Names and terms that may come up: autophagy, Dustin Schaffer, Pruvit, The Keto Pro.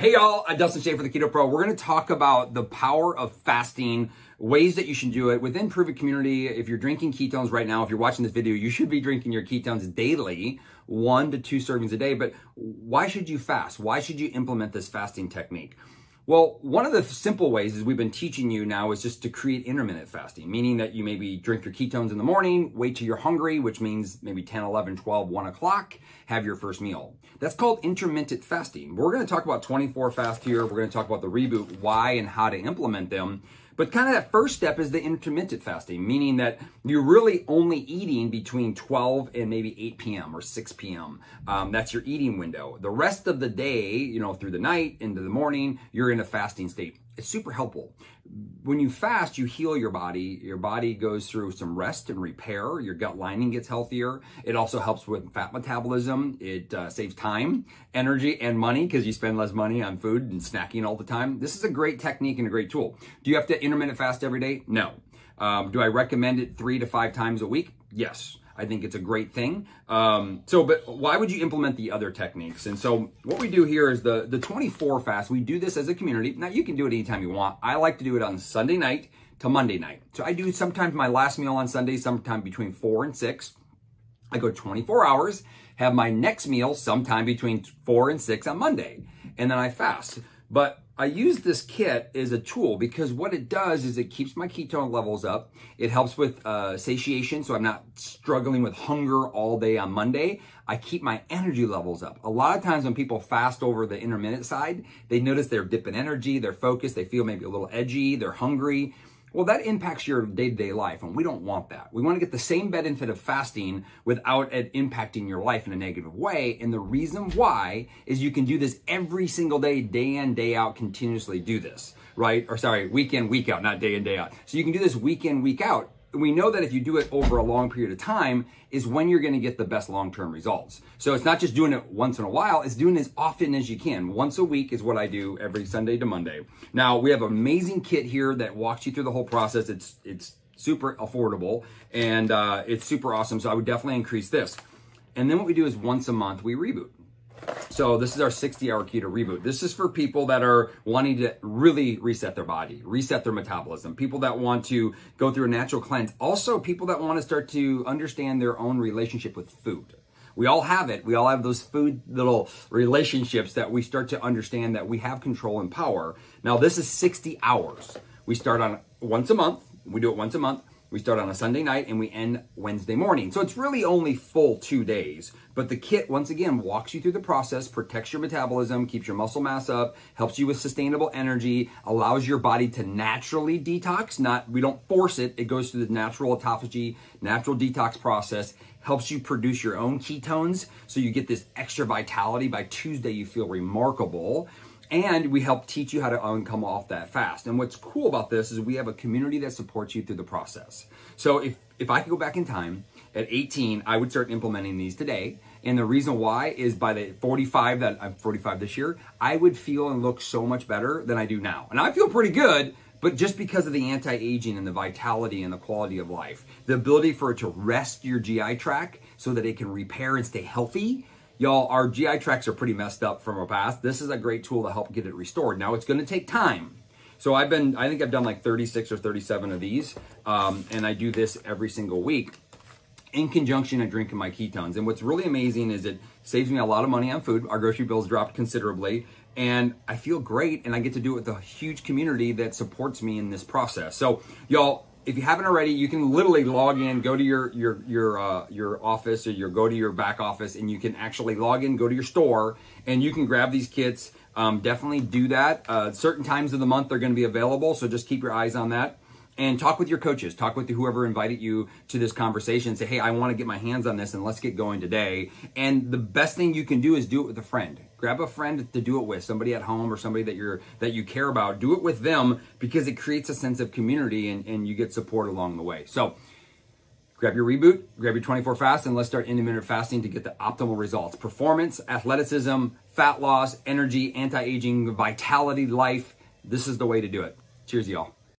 Hey y'all, I'm Dustin Schaffer, The Keto Pro. We're going to talk about the power of fasting, ways that you should do it within Pruvit community. If you're drinking ketones right now, if you're watching this video, you should be drinking your ketones daily, 1 to 2 servings a day. But why should you fast? Why should you implement this fasting technique? Well, one of the simple ways is we've been teaching you now is just to create intermittent fasting, meaning that you maybe drink your ketones in the morning, wait till you're hungry, which means maybe 10, 11, 12, 1 o'clock, have your first meal. That's called intermittent fasting. We're going to talk about 24 fast here. We're going to talk about the reboot, why and how to implement them. But kind of that first step is the intermittent fasting, meaning that you're really only eating between 12 and maybe 8 p.m. or 6 p.m. That's your eating window. The rest of the day, you know, through the night, into the morning, you're in a fasting state. It's super helpful. When you fast, you heal your body. Your body goes through some rest and repair. Your gut lining gets healthier. It also helps with fat metabolism. It saves time, energy, and money because you spend less money on food and snacking all the time. This is a great technique and a great tool. Do you have to intermittent fast every day? No. Do I recommend it 3 to 5 times a week? Yes. I think it's a great thing. But why would you implement the other techniques? And so what we do here is the 24 fast, we do this as a community. Now you can do it anytime you want. I like to do it on Sunday night to Monday night. So I do sometimes my last meal on Sunday, sometime between 4 and 6. I go 24 hours, have my next meal sometime between 4 and 6 on Monday. And then I fast. But I use this kit as a tool because what it does is it keeps my ketone levels up. It helps with satiation, so I'm not struggling with hunger all day on Monday. I keep my energy levels up. A lot of times when people fast over the intermittent side, they notice they're dipping energy, they're focused, they feel maybe a little edgy, they're hungry. Well, that impacts your day-to-day life, and we don't want that. We want to get the same benefit of fasting without it impacting your life in a negative way, and the reason why is you can do this every single day, day in, day out, continuously do this, right? Or sorry, week in, week out, not day in, day out. So you can do this week in, week out. We know that if you do it over a long period of time is when you're going to get the best long-term results. So it's not just doing it once in a while, it's doing it as often as you can. Once a week is what I do every Sunday to Monday. Now, we have an amazing kit here that walks you through the whole process. It's super affordable and it's super awesome. So I would definitely increase this. And then what we do is once a month, we reboot. So this is our 60-hour keto reboot. This is for people that are wanting to really reset their body, reset their metabolism, people that want to go through a natural cleanse, also people that want to start to understand their own relationship with food. We all have it. We all have those food little relationships that we start to understand that we have control and power. Now, this is 60 hours. We start on once a month. We do it once a month. We start on a Sunday night and we end Wednesday morning. So it's really only full 2 days. But the kit, once again, walks you through the process, protects your metabolism, keeps your muscle mass up, helps you with sustainable energy, allows your body to naturally detox. We don't force it. It goes through the natural autophagy, natural detox process, helps you produce your own ketones. So you get this extra vitality. By Tuesday, you feel remarkable. And we help teach you how to come off that fast. And what's cool about this is we have a community that supports you through the process. So if I could go back in time, at 18, I would start implementing these today. And the reason why is by the 45, that I'm 45 this year, I would feel and look so much better than I do now. And I feel pretty good, but just because of the anti-aging and the vitality and the quality of life, the ability for it to rest your GI tract so that it can repair and stay healthy. Y'all, our GI tracts are pretty messed up from our past. This is a great tool to help get it restored. Now, it's going to take time. So I think I've done like 36 or 37 of these, and I do this every single week in conjunction and drinking my ketones. And what's really amazing is it saves me a lot of money on food. Our grocery bills dropped considerably, and I feel great, and I get to do it with a huge community that supports me in this process. So, y'all, if you haven't already, you can literally log in, go to your office or go to your back office, and you can actually log in, go to your store, and you can grab these kits. Definitely do that. Certain times of the month they're going to be available, so just keep your eyes on that. And talk with your coaches, talk with whoever invited you to this conversation. Say, hey, I want to get my hands on this and let's get going today. And the best thing you can do is do it with a friend. Grab a friend to do it with, somebody at home or somebody that you care about. Do it with them because it creates a sense of community and you get support along the way. So grab your reboot, grab your 24 fast, and let's start intermittent fasting to get the optimal results. Performance, athleticism, fat loss, energy, anti-aging, vitality, life. This is the way to do it. Cheers, y'all.